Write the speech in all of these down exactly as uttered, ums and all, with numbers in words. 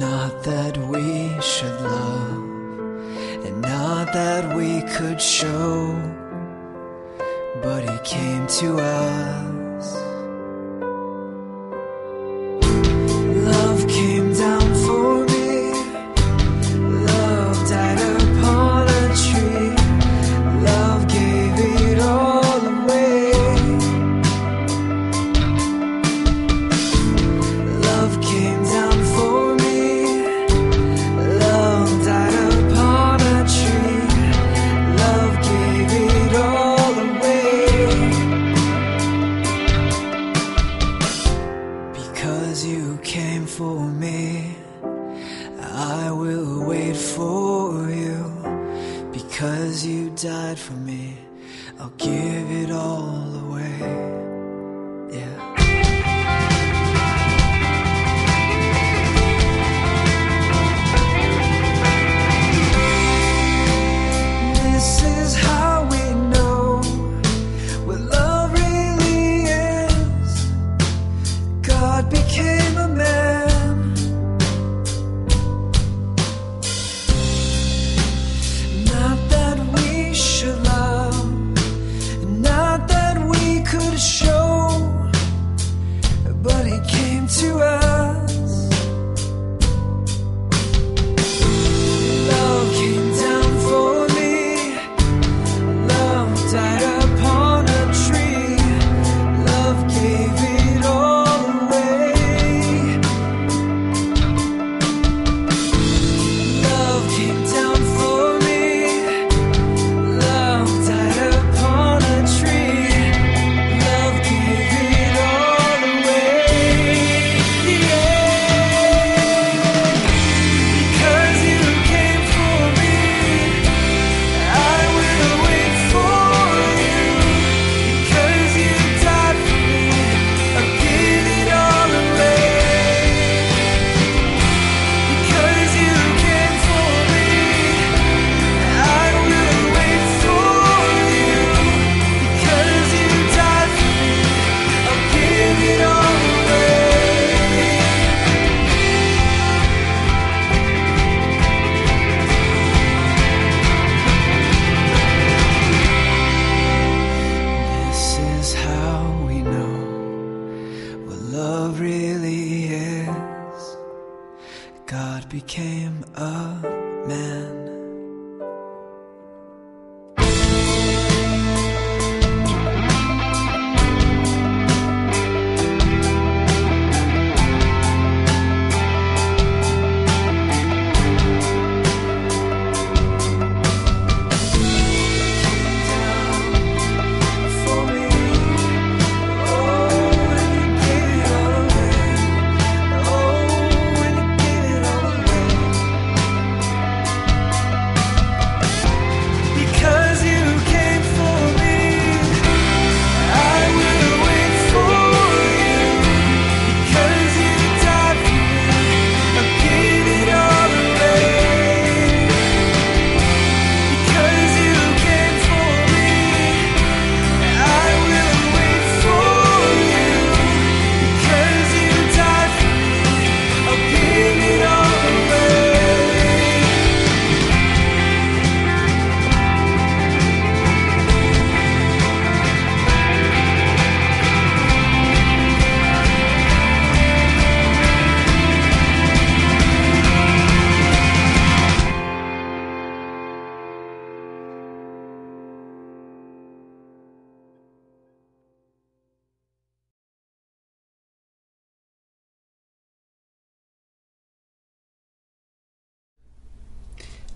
not that we should love, and not that we could show, but he came to us. Love came down for me, love died upon a tree, love gave it all away. Love came down for me, love died upon a tree, love gave it all away. Because you came for me, I will wait for you. Because you died for me, I'll give it all away. This is how we know what love really is. God became a man. Not that we should love, not that we could show, but he came to us.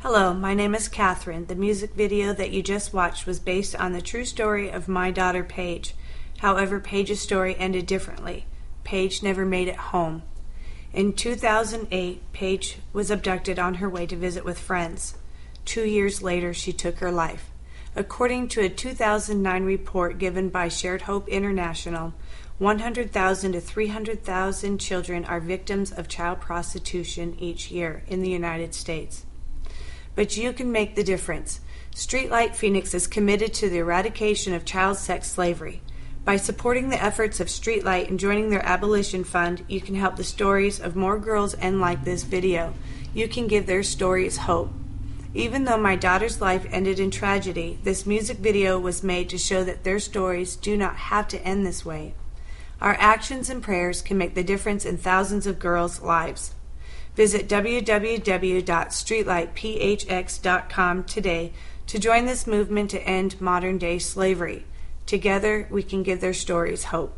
Hello, my name is Catherine. The music video that you just watched was based on the true story of my daughter, Paige. However, Paige's story ended differently. Paige never made it home. In two thousand eight, Paige was abducted on her way to visit with friends. Two years later, she took her life. According to a two thousand nine report given by Shared Hope International, one hundred thousand to three hundred thousand children are victims of child prostitution each year in the United States. But you can make the difference. Streetlight Phoenix is committed to the eradication of child sex slavery. By supporting the efforts of Streetlight and joining their Abolition Fund, you can help the stories of more girls end like this video. You can give their stories hope. Even though my daughter's life ended in tragedy, this music video was made to show that their stories do not have to end this way. Our actions and prayers can make the difference in thousands of girls' lives. Visit w w w dot streetlight p h x dot com today to join this movement to end modern-day slavery. Together, we can give their stories hope.